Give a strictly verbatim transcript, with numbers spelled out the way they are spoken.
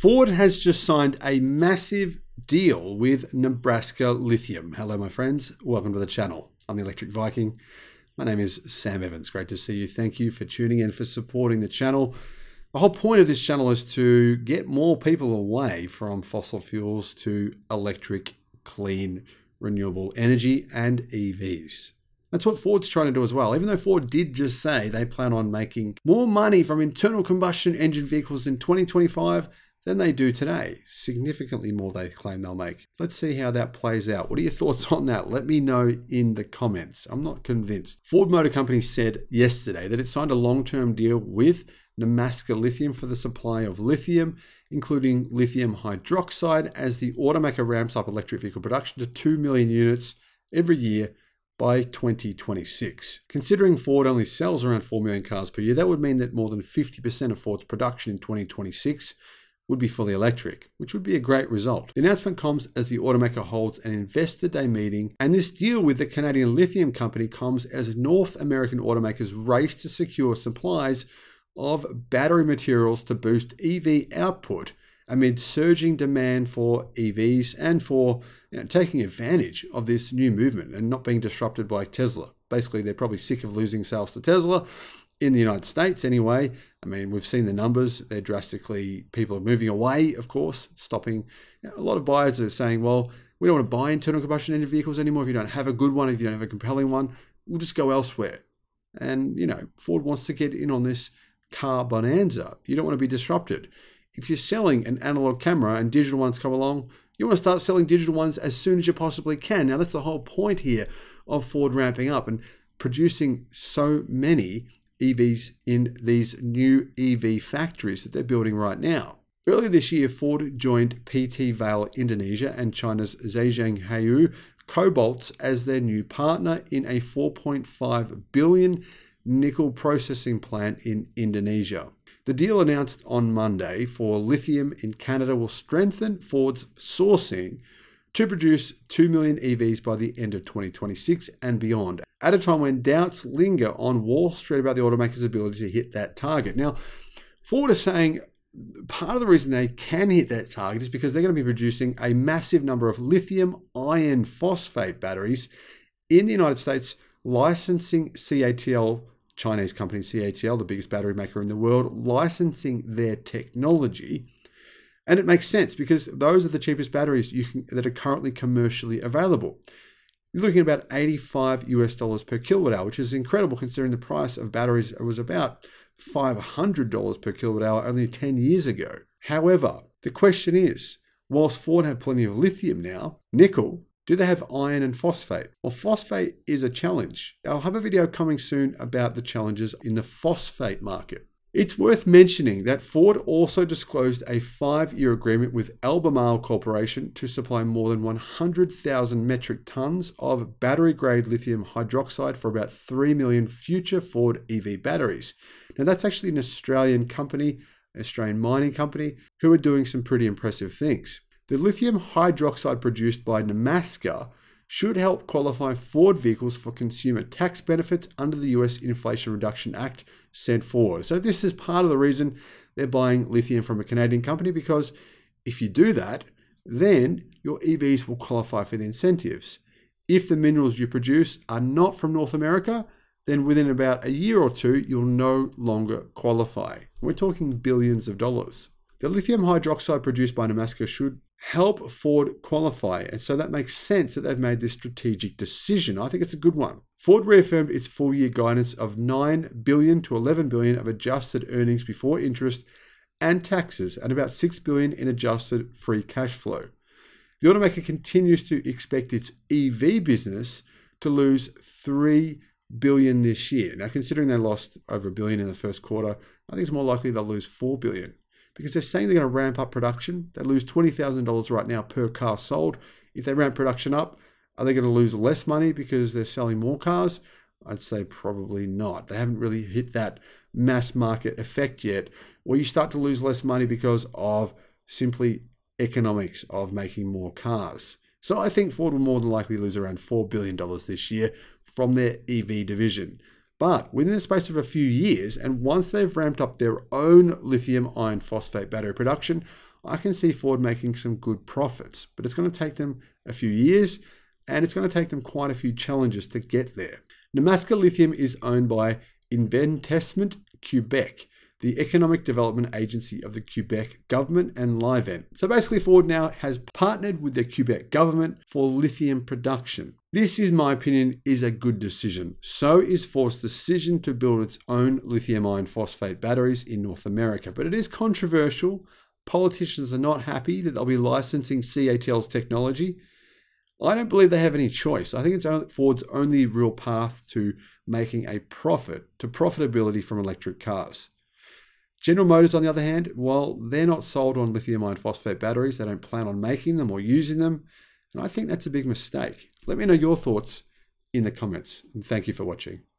Ford has just signed a massive deal with Nemaska Lithium. Hello, my friends. Welcome to the channel. I'm the Electric Viking. My name is Sam Evans. Great to see you. Thank you for tuning in, for supporting the channel. The whole point of this channel is to get more people away from fossil fuels to electric, clean, renewable energy and E Vs. That's what Ford's trying to do as well. Even though Ford did just say they plan on making more money from internal combustion engine vehicles in twenty twenty-five than they do today. Significantly more, they claim they'll make. Let's see how that plays out. What are your thoughts on that? Let me know in the comments. I'm not convinced. Ford Motor Company said yesterday that it signed a long-term deal with Nemaska Lithium for the supply of lithium, including lithium hydroxide, as the automaker ramps up electric vehicle production to two million units every year by twenty twenty-six. Considering Ford only sells around four million cars per year, that would mean that more than fifty percent of Ford's production in twenty twenty-six would be fully electric, which would be a great result. The announcement comes as the automaker holds an investor day meeting, and this deal with the Canadian lithium company comes as North American automakers race to secure supplies of battery materials to boost E V output amid surging demand for E Vs and for, you know, taking advantage of this new movement and not being disrupted by Tesla. Basically, they're probably sick of losing sales to Tesla. In the United States anyway, I mean, we've seen the numbers. They're drastically, people are moving away, of course, stopping. You know, a lot of buyers are saying, well, we don't want to buy internal combustion engine vehicles anymore. If you don't have a good one, if you don't have a compelling one, we'll just go elsewhere. And, you know, Ford wants to get in on this car bonanza. You don't want to be disrupted. If you're selling an analog camera and digital ones come along, you want to start selling digital ones as soon as you possibly can. Now, that's the whole point here of Ford ramping up and producing so many E Vs in these new E V factories that they're building right now. Earlier this year, Ford joined P T Vale Indonesia and China's Zhejiang Heiu Cobalts as their new partner in a four point five billion dollars nickel processing plant in Indonesia. The deal announced on Monday for lithium in Canada will strengthen Ford's sourcing to produce two million E Vs by the end of twenty twenty-six and beyond, at a time when doubts linger on Wall Street about the automaker's ability to hit that target. Now, Ford is saying part of the reason they can hit that target is because they're going to be producing a massive number of lithium iron phosphate batteries in the United States, licensing C A T L, Chinese company C A T L, the biggest battery maker in the world, licensing their technology. And it makes sense because those are the cheapest batteries you can, that are currently commercially available. You're looking at about eighty-five US dollars per kilowatt hour, which is incredible considering the price of batteries was about five hundred dollars per kilowatt hour only ten years ago. However, the question is, whilst Ford have plenty of lithium now, nickel, do they have iron and phosphate? Well, phosphate is a challenge. I'll have a video coming soon about the challenges in the phosphate market. It's worth mentioning that Ford also disclosed a five-year agreement with Albemarle Corporation to supply more than one hundred thousand metric tons of battery-grade lithium hydroxide for about three million future Ford E V batteries. Now, that's actually an Australian company, an Australian mining company, who are doing some pretty impressive things. The lithium hydroxide produced by Nemaska should help qualify Ford vehicles for consumer tax benefits under the U S Inflation Reduction Act, said Ford. So this is part of the reason they're buying lithium from a Canadian company, because if you do that, then your E Vs will qualify for the incentives. If the minerals you produce are not from North America, then within about a year or two, you'll no longer qualify. We're talking billions of dollars. The lithium hydroxide produced by Nemaska should help Ford qualify. And so that makes sense that they've made this strategic decision. I think it's a good one. Ford reaffirmed its full year guidance of nine billion dollars to eleven billion dollars of adjusted earnings before interest and taxes, and about six billion dollars in adjusted free cash flow. The automaker continues to expect its E V business to lose three billion dollars this year. Now, considering they lost over a billion in the first quarter, I think it's more likely they'll lose four billion dollars. Because they're saying they're going to ramp up production. They lose twenty thousand dollars right now per car sold. If they ramp production up, are they going to lose less money because they're selling more cars? I'd say probably not. They haven't really hit that mass market effect yet, where you start to lose less money because of simply economics of making more cars. So I think Ford will more than likely lose around four billion dollars this year from their E V division. But within the space of a few years, and once they've ramped up their own lithium iron phosphate battery production, I can see Ford making some good profits, but it's going to take them a few years, and it's going to take them quite a few challenges to get there. Nemaska Lithium is owned by Investment Quebec, the Economic Development Agency of the Quebec government, and Livent. So basically Ford now has partnered with the Quebec government for lithium production. This, in my opinion, is a good decision. So is Ford's decision to build its own lithium iron phosphate batteries in North America, but it is controversial. Politicians are not happy that they'll be licensing C A T L's technology. I don't believe they have any choice. I think it's Ford's only real path to making a profit, to profitability from electric cars. General Motors, on the other hand, well, they're not sold on lithium iron phosphate batteries. They don't plan on making them or using them. And I think that's a big mistake. Let me know your thoughts in the comments. And thank you for watching.